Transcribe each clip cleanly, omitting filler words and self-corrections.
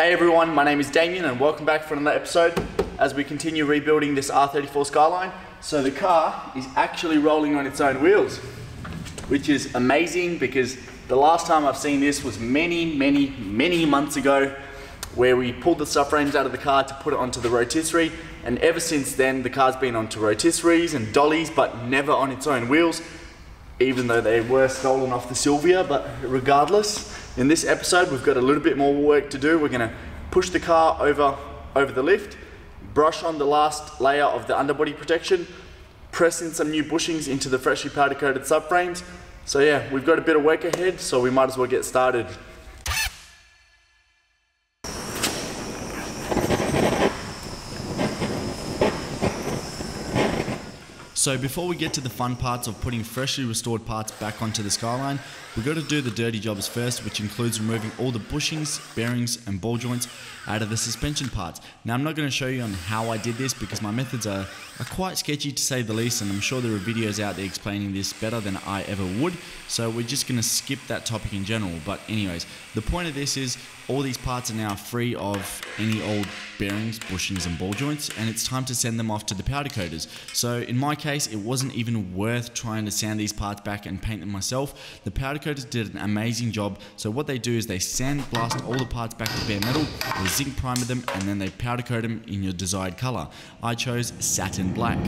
Hey everyone, my name is Damien and welcome back for another episode as we continue rebuilding this R34 Skyline. So the car is actually rolling on its own wheels, which is amazing because the last time I've seen this was many months ago, where we pulled the subframes out of the car to put it onto the rotisserie, and ever since then the car's been onto rotisseries and dollies but never on its own wheels, even though they were stolen off the Silvia. But regardless, in this episode we've got a little bit more work to do. We're going to push the car over the lift, brush on the last layer of the underbody protection, press in some new bushings into the freshly powder coated subframes. So yeah, we've got a bit of work ahead, so we might as well get started. So before we get to the fun parts of putting freshly restored parts back onto the Skyline, we've got to do the dirty jobs first, which includes removing all the bushings, bearings and ball joints out of the suspension parts. Now I'm not going to show you on how I did this because my methods are quite sketchy to say the least, and I'm sure there are videos out there explaining this better than I ever would, so we're just going to skip that topic in general. But anyways, the point of this is all these parts are now free of any old bearings, bushings and ball joints, and it's time to send them off to the powder coaters. So in my case, it wasn't even worth trying to sand these parts back and paint them myself. The powder coaters did an amazing job. So what they do is they sandblast all the parts back to bare metal, they zinc primer them, and then they powder coat them in your desired color. I chose satin black.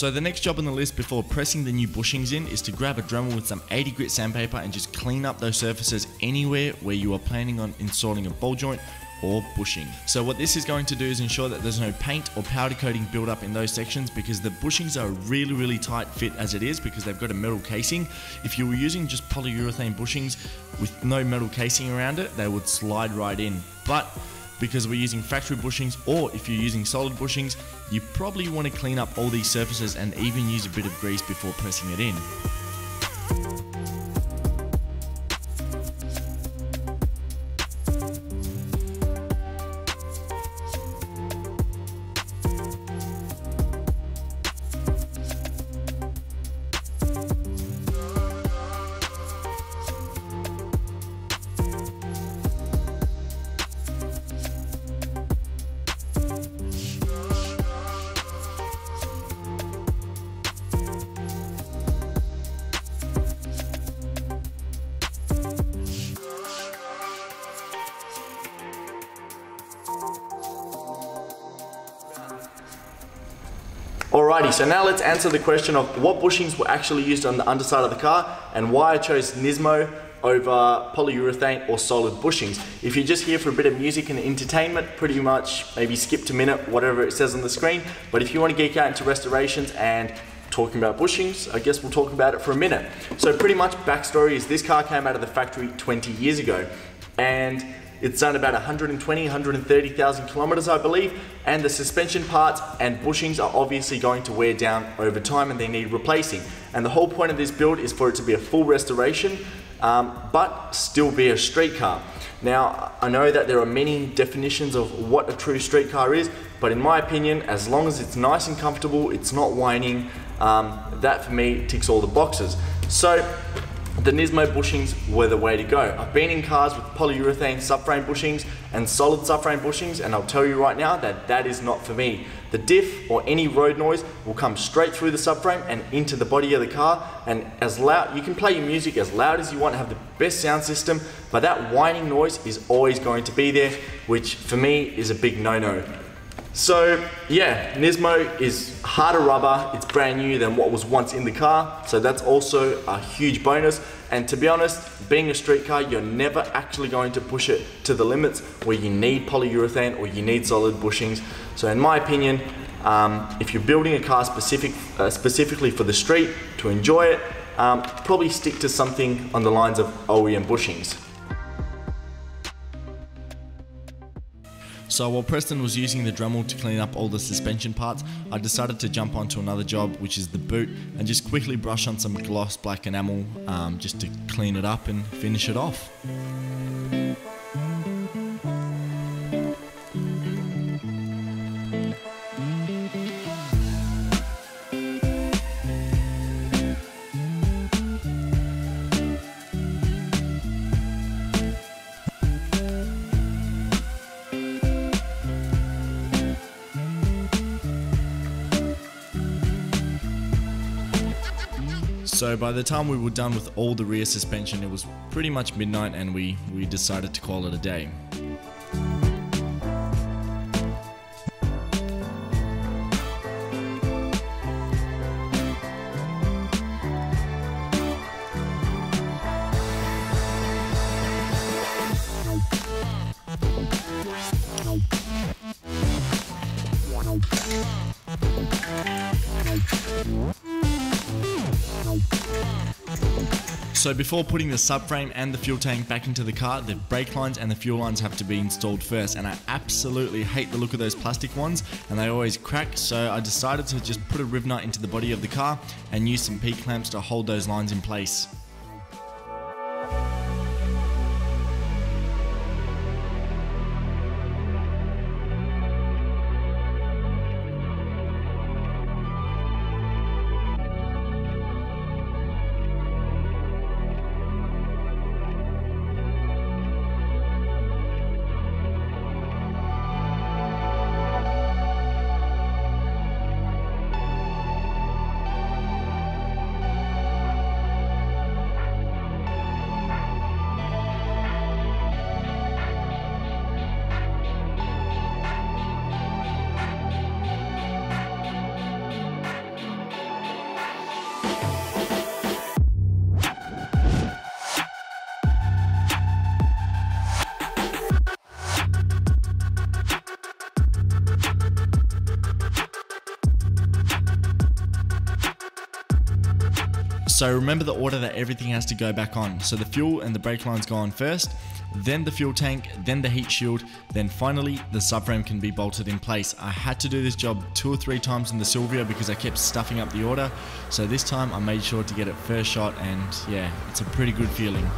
So the next job on the list before pressing the new bushings in is to grab a Dremel with some 80 grit sandpaper and just clean up those surfaces anywhere where you are planning on installing a ball joint or bushing. So what this is going to do is ensure that there's no paint or powder coating build up in those sections, because the bushings are a really tight fit as it is, because they've got a metal casing. If you were using just polyurethane bushings with no metal casing around it, they would slide right in. But because we're using factory bushings, or if you're using solid bushings, you probably want to clean up all these surfaces and even use a bit of grease before pressing it in. Alrighty, so now let's answer the question of what bushings were actually used on the underside of the car and why I chose Nismo over polyurethane or solid bushings. If you're just here for a bit of music and entertainment, pretty much maybe skip to minute, whatever it says on the screen. But if you want to geek out into restorations and talking about bushings, I guess we'll talk about it for a minute. So pretty much backstory is this car came out of the factory 20 years ago, and It's done about 120, 130,000 kilometers, I believe, and the suspension parts and bushings are obviously going to wear down over time and they need replacing. And the whole point of this build is for it to be a full restoration, but still be a street car. Now, I know that there are many definitions of what a true street car is, but in my opinion, as long as it's nice and comfortable, it's not whining, that for me ticks all the boxes. So, the Nismo bushings were the way to go. I've been in cars with polyurethane subframe bushings and solid subframe bushings, and I'll tell you right now that that is not for me. The diff or any road noise will come straight through the subframe and into the body of the car, and as loud, you can play your music as loud as you want, have the best sound system, but that whining noise is always going to be there, which for me is a big no-no. So yeah, Nismo is harder rubber, it's brand new than what was once in the car, so that's also a huge bonus. And to be honest, being a street car, you're never actually going to push it to the limits where you need polyurethane or you need solid bushings. So in my opinion, if you're building a car specifically for the street, to enjoy it, probably stick to something on the lines of OEM bushings. So while Preston was using the Dremel to clean up all the suspension parts, I decided to jump onto another job, which is the boot, and just quickly brush on some gloss black enamel just to clean it up and finish it off. So by the time we were done with all the rear suspension, it was pretty much midnight, and we decided to call it a day. So before putting the subframe and the fuel tank back into the car, the brake lines and the fuel lines have to be installed first, and I absolutely hate the look of those plastic ones and they always crack, so I decided to just put a rivnut into the body of the car and use some P-clamps to hold those lines in place. So remember the order that everything has to go back on. So the fuel and the brake lines go on first, then the fuel tank, then the heat shield, then finally the subframe can be bolted in place. I had to do this job 2 or 3 times in the Silvia because I kept stuffing up the order. So this time I made sure to get it first shot, and yeah, it's a pretty good feeling.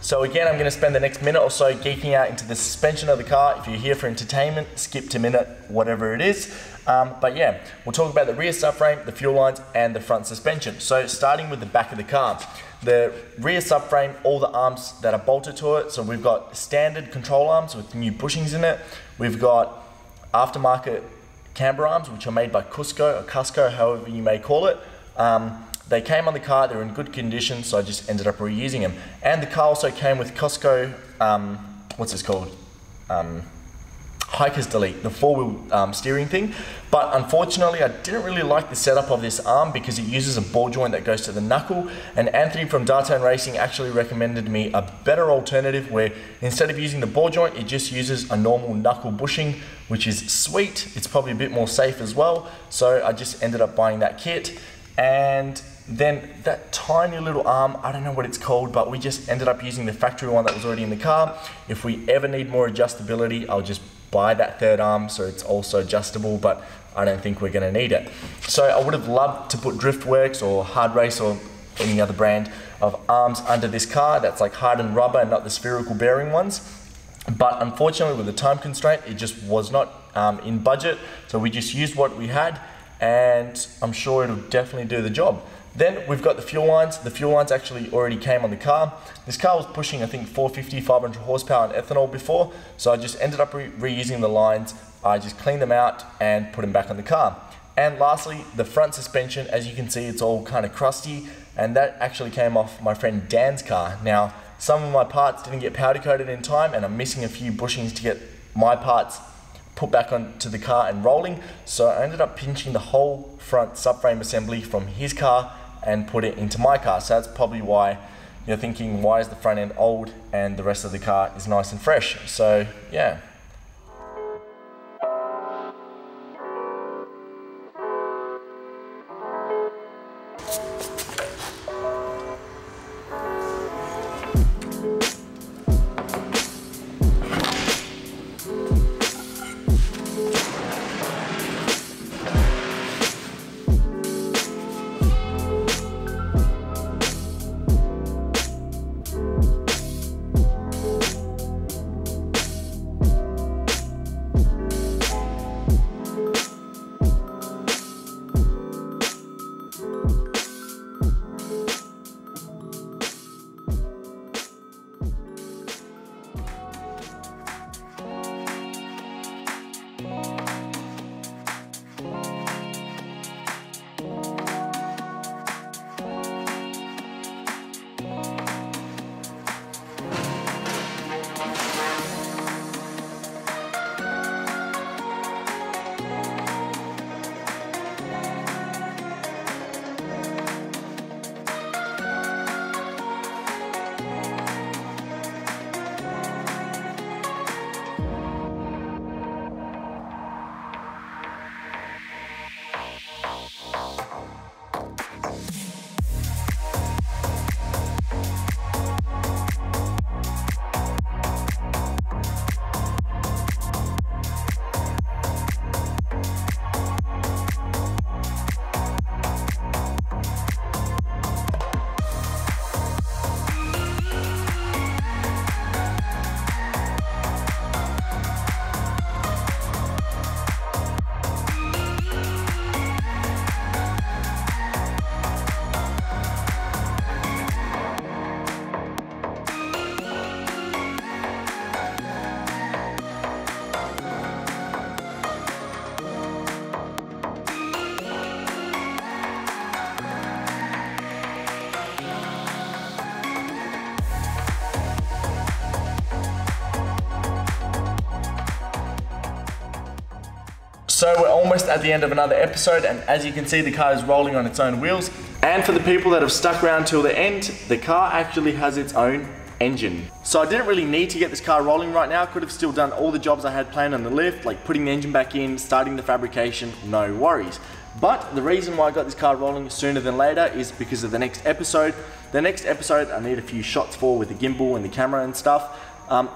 So again, I'm going to spend the next minute or so geeking out into the suspension of the car. If you're here for entertainment, skip to minute, whatever it is. But yeah, we'll talk about the rear subframe, the fuel lines, and the front suspension. So starting with the back of the car. The rear subframe, all the arms that are bolted to it. So we've got standard control arms with new bushings in it. We've got aftermarket camber arms, which are made by Cusco, or Cusco, however you may call it. They came on the car, they're in good condition, so I just ended up reusing them. And the car also came with Cusco, what's this called? Hikers Delete, the four-wheel steering thing. But unfortunately, I didn't really like the setup of this arm because it uses a ball joint that goes to the knuckle, and Anthony from Darton Racing actually recommended me a better alternative where instead of using the ball joint, it just uses a normal knuckle bushing, which is sweet. It's probably a bit more safe as well. So I just ended up buying that kit. And then that tiny little arm, I don't know what it's called, but we just ended up using the factory one that was already in the car. If we ever need more adjustability, I'll just buy that third arm so it's also adjustable, but I don't think we're gonna need it. So I would have loved to put Driftworks or Hard Race or any other brand of arms under this car that's like hardened rubber and not the spherical bearing ones. But unfortunately with the time constraint, it just was not in budget. So we just used what we had, and I'm sure it'll definitely do the job. Then we've got the fuel lines. The fuel lines actually already came on the car. This car was pushing, I think, 450, 500 horsepower on ethanol before, so I just ended up reusing the lines. I just cleaned them out and put them back on the car. And lastly, the front suspension, as you can see, it's all kind of crusty, and that actually came off my friend Dan's car. Now, some of my parts didn't get powder coated in time, and I'm missing a few bushings to get my parts put back onto the car and rolling, so I ended up pinching the whole front subframe assembly from his car and put it into my car. So that's probably why you're thinking, why is the front end old and the rest of the car is nice and fresh? So yeah. So we're almost at the end of another episode, and as you can see, the car is rolling on its own wheels. And for the people that have stuck around till the end, the car actually has its own engine. So I didn't really need to get this car rolling right now. I could have still done all the jobs I had planned on the lift, like putting the engine back in, starting the fabrication, no worries. But the reason why I got this car rolling sooner than later is because of the next episode. The next episode I need a few shots for with the gimbal and the camera and stuff,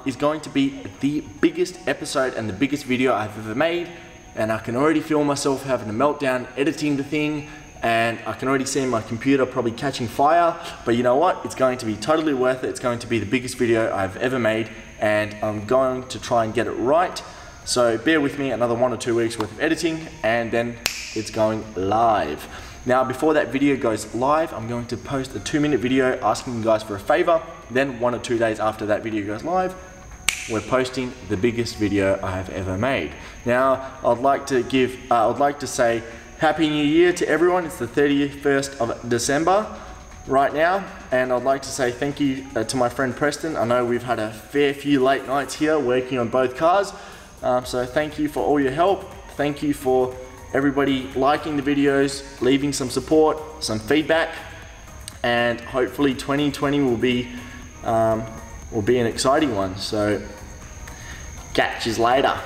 is going to be the biggest episode and the biggest video I've ever made. And I can already feel myself having a meltdown editing the thing, and I can already see my computer probably catching fire, but you know what, it's going to be totally worth it. It's going to be the biggest video I've ever made, and I'm going to try and get it right. So bear with me another 1 or 2 weeks worth of editing, and then it's going live. Now before that video goes live, I'm going to post a 2-minute video asking you guys for a favor. Then 1 or 2 days after that video goes live, we're posting the biggest video I have ever made. Now, I'd like to say Happy New Year to everyone. It's the 31st of December right now, and I'd like to say thank you to my friend Preston. I know we've had a fair few late nights here working on both cars, So thank you for all your help. Thank you for everybody liking the videos, leaving some support, some feedback, and hopefully 2020 will be an exciting one. So catch you later.